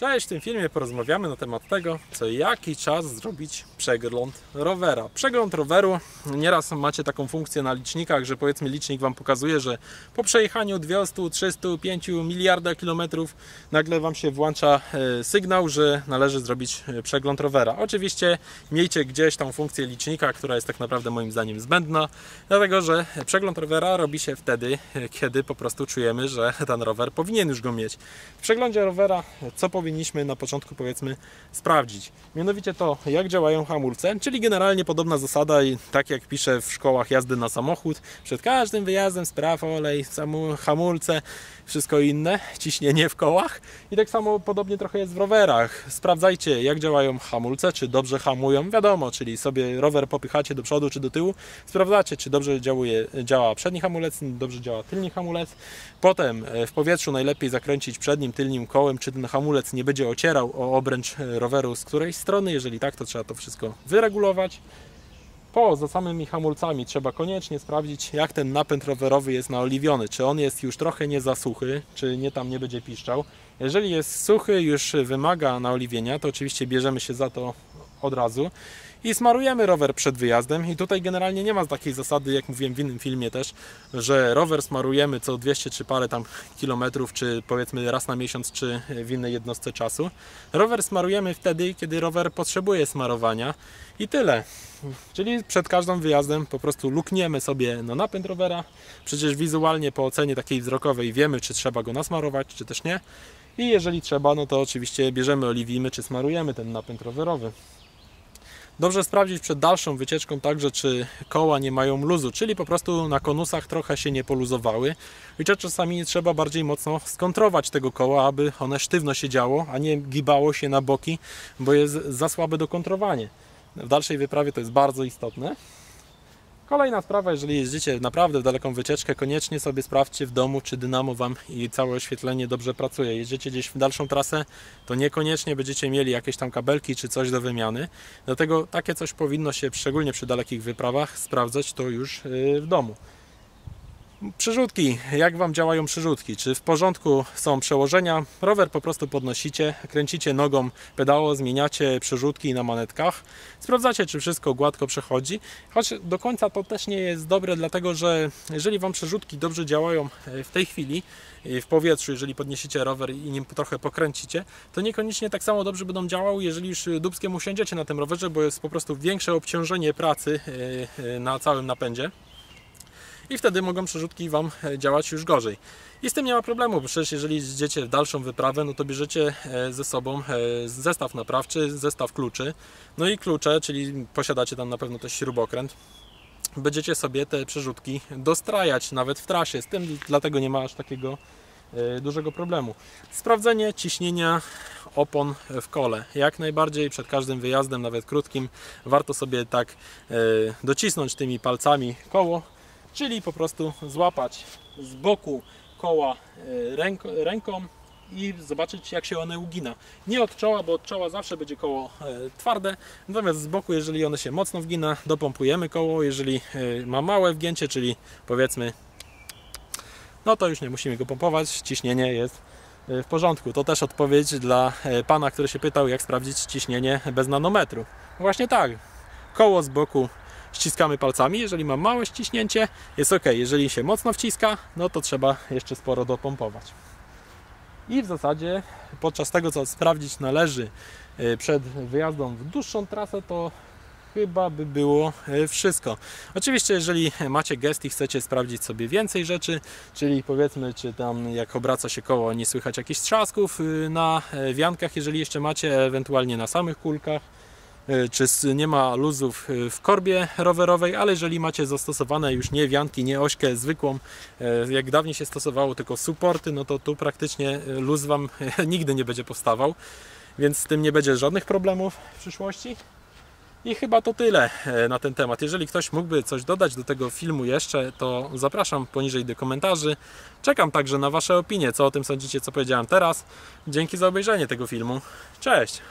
Cześć, w tym filmie porozmawiamy na temat tego, co jaki czas zrobić przegląd rowera. Przegląd roweru, nieraz macie taką funkcję na licznikach, że powiedzmy licznik Wam pokazuje, że po przejechaniu 200, 300, 5 miliarda kilometrów nagle Wam się włącza sygnał, że należy zrobić przegląd rowera. Oczywiście miejcie gdzieś tą funkcję licznika, która jest tak naprawdę moim zdaniem zbędna, dlatego że przegląd rowera robi się wtedy, kiedy po prostu czujemy, że ten rower powinien już go mieć. W przeglądzie rowera co powinniśmy na początku, powiedzmy, sprawdzić. Mianowicie to, jak działają hamulce, czyli generalnie podobna zasada i tak jak piszę w szkołach jazdy na samochód, przed każdym wyjazdem sprawdź olej, hamulce, wszystko inne, ciśnienie w kołach i tak samo podobnie trochę jest w rowerach. Sprawdzajcie, jak działają hamulce, czy dobrze hamują, wiadomo, czyli sobie rower popychacie do przodu czy do tyłu, sprawdzacie, czy dobrze działa przedni hamulec, dobrze działa tylny hamulec. Potem w powietrzu najlepiej zakręcić przednim, tylnym kołem, czy ten hamulec nie będzie ocierał o obręcz roweru z którejś strony. Jeżeli tak, to trzeba to wszystko wyregulować. Poza samymi hamulcami trzeba koniecznie sprawdzić, jak ten napęd rowerowy jest naoliwiony, czy on jest już trochę nie za suchy, czy nie będzie piszczał. Jeżeli jest suchy, już wymaga naoliwienia, to oczywiście bierzemy się za to od razu i smarujemy rower przed wyjazdem. I tutaj generalnie nie ma takiej zasady, jak mówiłem w innym filmie też, że rower smarujemy co 200 czy parę tam kilometrów, czy powiedzmy raz na miesiąc, czy w innej jednostce czasu. Rower smarujemy wtedy, kiedy rower potrzebuje smarowania i tyle. Czyli przed każdym wyjazdem po prostu lukniemy sobie na napęd rowera. Przecież wizualnie po ocenie takiej wzrokowej wiemy, czy trzeba go nasmarować, czy też nie. I jeżeli trzeba, no to oczywiście bierzemy, oliwimy, czy smarujemy ten napęd rowerowy. Dobrze sprawdzić przed dalszą wycieczką także, czy koła nie mają luzu, czyli po prostu na konusach trochę się nie poluzowały i czasami trzeba bardziej mocno skontrować tego koła, aby one sztywno siedziało, a nie gibało się na boki, bo jest za słabe do kontrowania. W dalszej wyprawie to jest bardzo istotne. Kolejna sprawa, jeżeli jeździcie naprawdę w daleką wycieczkę, koniecznie sobie sprawdźcie w domu, czy dynamo Wam i całe oświetlenie dobrze pracuje. Jeździcie gdzieś w dalszą trasę, to niekoniecznie będziecie mieli jakieś tam kabelki czy coś do wymiany. Dlatego takie coś powinno się, szczególnie przy dalekich wyprawach, sprawdzać to już w domu. Przyrzutki, jak Wam działają przyrzutki, czy w porządku są przełożenia, rower po prostu podnosicie, kręcicie nogą pedało, zmieniacie przyrzutki na manetkach, sprawdzacie, czy wszystko gładko przechodzi, choć do końca to też nie jest dobre, dlatego że jeżeli Wam przyrzutki dobrze działają w tej chwili, w powietrzu, jeżeli podniesiecie rower i nim trochę pokręcicie, to niekoniecznie tak samo dobrze będą działały, jeżeli już dubskiem usiądziecie na tym rowerze, bo jest po prostu większe obciążenie pracy na całym napędzie. I wtedy mogą przerzutki Wam działać już gorzej. I z tym nie ma problemu, bo przecież jeżeli idziecie w dalszą wyprawę, no to bierzecie ze sobą zestaw naprawczy, zestaw kluczy, no i klucze, czyli posiadacie tam na pewno też śrubokręt. Będziecie sobie te przerzutki dostrajać nawet w trasie, z tym dlatego nie ma aż takiego dużego problemu. Sprawdzenie ciśnienia opon w kole. Jak najbardziej przed każdym wyjazdem, nawet krótkim, warto sobie tak docisnąć tymi palcami koło, czyli po prostu złapać z boku koła ręką i zobaczyć, jak się one ugina. Nie od czoła, bo od czoła zawsze będzie koło twarde, natomiast z boku, jeżeli one się mocno wgina, dopompujemy koło. Jeżeli ma małe wgięcie, czyli powiedzmy, no to już nie musimy go pompować, ciśnienie jest w porządku. To też odpowiedź dla pana, który się pytał, jak sprawdzić ciśnienie bez nanometru. Właśnie tak, koło z boku ściskamy palcami, jeżeli ma małe ściśnięcie, jest ok. Jeżeli się mocno wciska, no to trzeba jeszcze sporo dopompować. I w zasadzie podczas tego, co sprawdzić należy przed wyjazdą w dłuższą trasę, to chyba by było wszystko. Oczywiście, jeżeli macie gest i chcecie sprawdzić sobie więcej rzeczy, czyli powiedzmy, czy tam jak obraca się koło, nie słychać jakichś trzasków na wiankach, jeżeli jeszcze macie, ewentualnie na samych kulkach, czy nie ma luzów w korbie rowerowej, ale jeżeli macie zastosowane już nie wianki, nie ośkę zwykłą, jak dawniej się stosowało, tylko suporty, no to tu praktycznie luz Wam nigdy nie będzie powstawał, więc z tym nie będzie żadnych problemów w przyszłości. I chyba to tyle na ten temat. Jeżeli ktoś mógłby coś dodać do tego filmu jeszcze, to zapraszam poniżej do komentarzy. Czekam także na Wasze opinie, co o tym sądzicie, co powiedziałem teraz. Dzięki za obejrzenie tego filmu. Cześć!